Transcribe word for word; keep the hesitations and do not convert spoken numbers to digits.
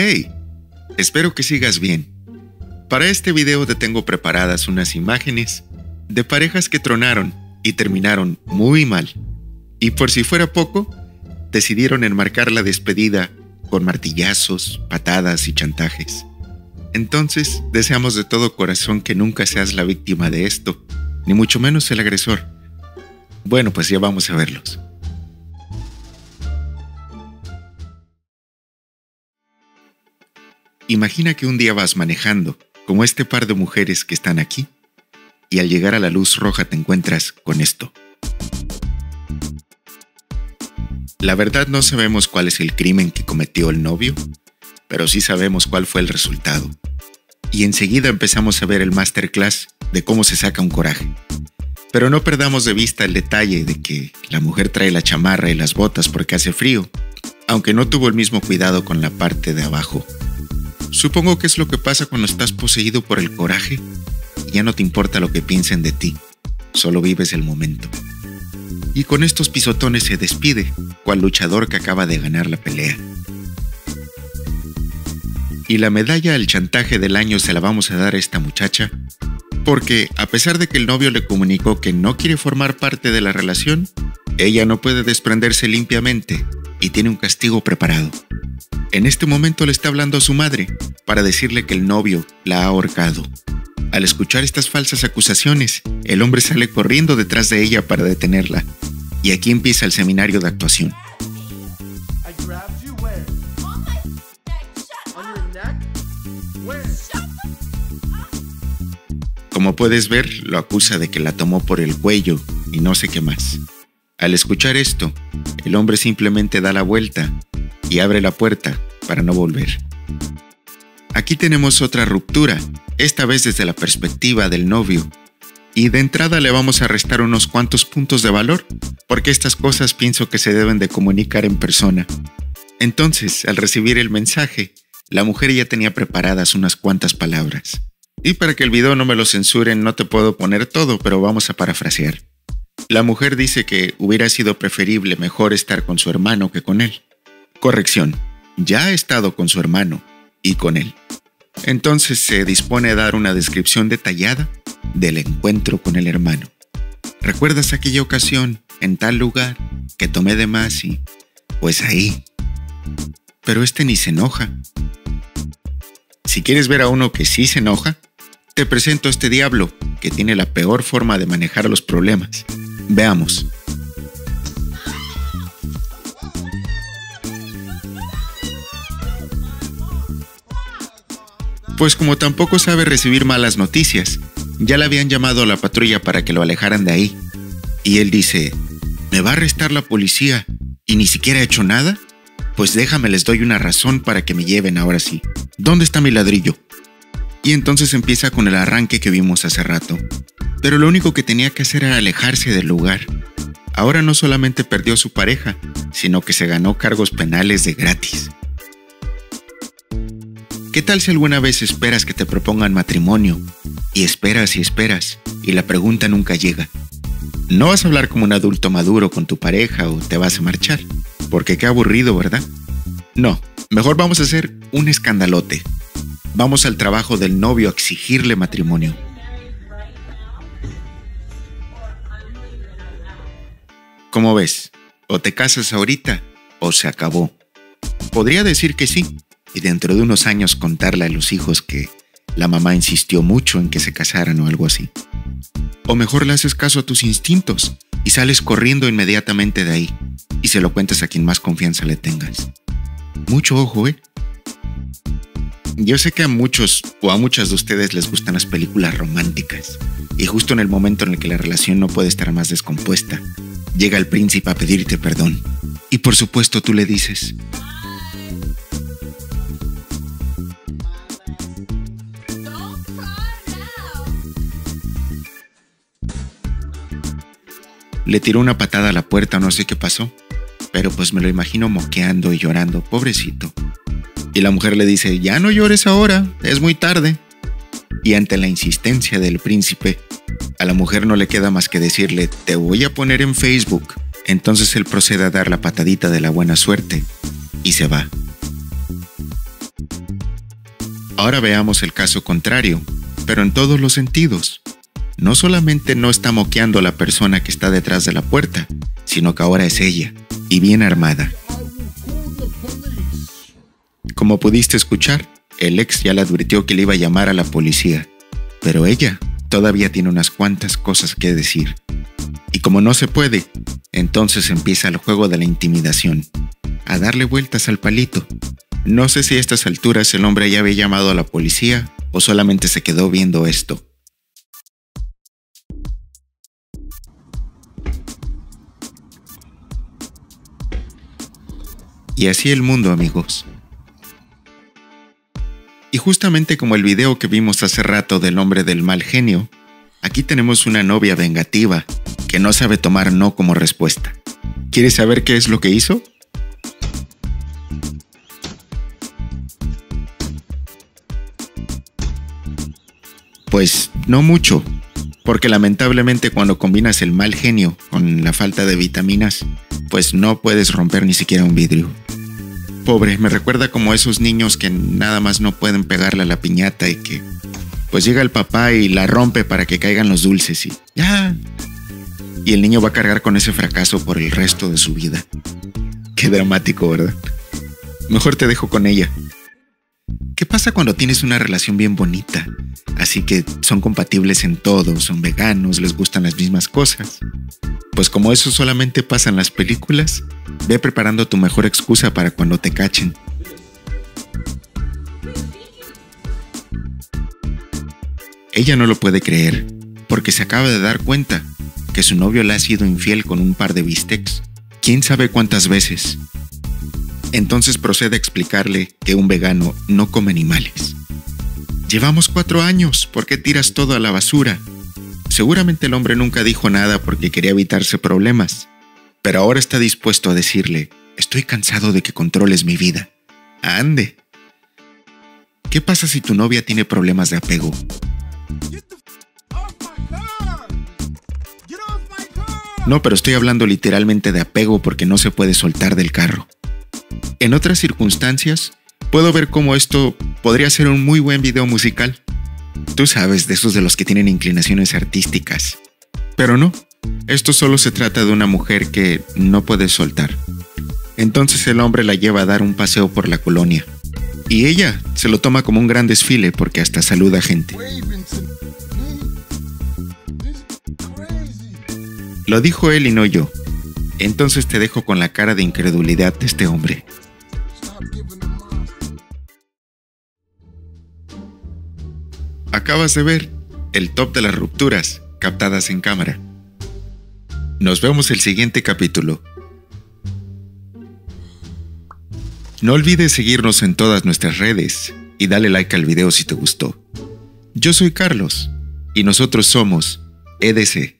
¡Hey! Espero que sigas bien. Para este video te tengo preparadas unas imágenes de parejas que tronaron y terminaron muy mal. Y por si fuera poco, decidieron enmarcar la despedida con martillazos, patadas y chantajes. Entonces, deseamos de todo corazón que nunca seas la víctima de esto, ni mucho menos el agresor. Bueno, pues ya vamos a verlos. Imagina que un día vas manejando, como este par de mujeres que están aquí, y al llegar a la luz roja te encuentras con esto. La verdad no sabemos cuál es el crimen que cometió el novio, pero sí sabemos cuál fue el resultado. Y enseguida empezamos a ver el masterclass de cómo se saca un coraje. Pero no perdamos de vista el detalle de que la mujer trae la chamarra y las botas porque hace frío, aunque no tuvo el mismo cuidado con la parte de abajo. Supongo que es lo que pasa cuando estás poseído por el coraje. Ya no te importa lo que piensen de ti, solo vives el momento. Y con estos pisotones se despide, cual luchador que acaba de ganar la pelea. Y la medalla al chantaje del año se la vamos a dar a esta muchacha, porque a pesar de que el novio le comunicó que no quiere formar parte de la relación, ella no puede desprenderse limpiamente y tiene un castigo preparado. En este momento le está hablando a su madre para decirle que el novio la ha ahorcado. Al escuchar estas falsas acusaciones, el hombre sale corriendo detrás de ella para detenerla. Y aquí empieza el seminario de actuación. Como puedes ver, lo acusa de que la tomó por el cuello y no sé qué más. Al escuchar esto, el hombre simplemente da la vuelta y abre la puerta para no volver. Aquí tenemos otra ruptura, esta vez desde la perspectiva del novio. Y de entrada le vamos a restar unos cuantos puntos de valor, porque estas cosas pienso que se deben de comunicar en persona. Entonces, al recibir el mensaje, la mujer ya tenía preparadas unas cuantas palabras. Y para que el video no me lo censuren, no te puedo poner todo, pero vamos a parafrasear. La mujer dice que hubiera sido preferible mejor estar con su hermano que con él. Corrección, ya ha estado con su hermano y con él. Entonces se dispone a dar una descripción detallada del encuentro con el hermano. ¿Recuerdas aquella ocasión en tal lugar que tomé de más y pues ahí? Pero este ni se enoja. Si quieres ver a uno que sí se enoja, te presento a este diablo que tiene la peor forma de manejar los problemas. Veamos. Pues como tampoco sabe recibir malas noticias, ya le habían llamado a la patrulla para que lo alejaran de ahí. Y él dice, ¿me va a arrestar la policía y ni siquiera he hecho nada? Pues déjame, les doy una razón para que me lleven ahora sí. ¿Dónde está mi ladrillo? Y entonces empieza con el arranque que vimos hace rato. Pero lo único que tenía que hacer era alejarse del lugar. Ahora no solamente perdió a su pareja, sino que se ganó cargos penales de gratis. ¿Qué tal si alguna vez esperas que te propongan matrimonio? Y esperas y esperas, y la pregunta nunca llega. No vas a hablar como un adulto maduro con tu pareja o te vas a marchar, porque qué aburrido, ¿verdad? No, mejor vamos a hacer un escandalote. Vamos al trabajo del novio a exigirle matrimonio. ¿Cómo ves? ¿O te casas ahorita o se acabó? Podría decir que sí. Y dentro de unos años contarle a los hijos que la mamá insistió mucho en que se casaran o algo así. O mejor le haces caso a tus instintos y sales corriendo inmediatamente de ahí y se lo cuentas a quien más confianza le tengas. Mucho ojo, ¿eh? Yo sé que a muchos o a muchas de ustedes les gustan las películas románticas y justo en el momento en el que la relación no puede estar más descompuesta, llega el príncipe a pedirte perdón y por supuesto tú le dices... Le tiró una patada a la puerta, no sé qué pasó, pero pues me lo imagino moqueando y llorando, pobrecito. Y la mujer le dice, ya no llores ahora, es muy tarde. Y ante la insistencia del príncipe, a la mujer no le queda más que decirle, te voy a poner en Facebook. Entonces él procede a dar la patadita de la buena suerte y se va. Ahora veamos el caso contrario, pero en todos los sentidos. No solamente no está moqueando a la persona que está detrás de la puerta, sino que ahora es ella, y bien armada. Como pudiste escuchar, el ex ya le advirtió que le iba a llamar a la policía, pero ella todavía tiene unas cuantas cosas que decir. Y como no se puede, entonces empieza el juego de la intimidación, a darle vueltas al palito. No sé si a estas alturas el hombre ya había llamado a la policía o solamente se quedó viendo esto. Y así el mundo, amigos. Y justamente como el video que vimos hace rato del hombre del mal genio, aquí tenemos una novia vengativa que no sabe tomar no como respuesta. ¿Quieres saber qué es lo que hizo? Pues no mucho, porque lamentablemente cuando combinas el mal genio con la falta de vitaminas, pues no puedes romper ni siquiera un vidrio. Pobre, me recuerda como esos niños que nada más no pueden pegarle a la piñata y que pues llega el papá y la rompe para que caigan los dulces y ya. Y el niño va a cargar con ese fracaso por el resto de su vida. Qué dramático, ¿verdad? Mejor te dejo con ella. ¿Qué pasa cuando tienes una relación bien bonita? Así que son compatibles en todo, son veganos, les gustan las mismas cosas. Pues como eso solamente pasa en las películas, ve preparando tu mejor excusa para cuando te cachen. Ella no lo puede creer, porque se acaba de dar cuenta que su novio le ha sido infiel con un par de bistecs. ¿Quién sabe cuántas veces? Entonces procede a explicarle que un vegano no come animales. Llevamos cuatro años, ¿por qué tiras todo a la basura? Seguramente el hombre nunca dijo nada porque quería evitarse problemas, pero ahora está dispuesto a decirle, estoy cansado de que controles mi vida. ¡Ande! ¿Qué pasa si tu novia tiene problemas de apego? No, pero estoy hablando literalmente de apego porque no se puede soltar del carro. En otras circunstancias, puedo ver cómo esto podría ser un muy buen video musical. Tú sabes, de esos de los que tienen inclinaciones artísticas. Pero no, esto solo se trata de una mujer que no puede soltar. Entonces el hombre la lleva a dar un paseo por la colonia. Y ella se lo toma como un gran desfile porque hasta saluda gente. Lo dijo él y no yo. Entonces te dejo con la cara de incredulidad de este hombre. Acabas de ver el top de las rupturas captadas en cámara. Nos vemos el siguiente capítulo. No olvides seguirnos en todas nuestras redes y dale like al video si te gustó. Yo soy Carlos y nosotros somos E D C.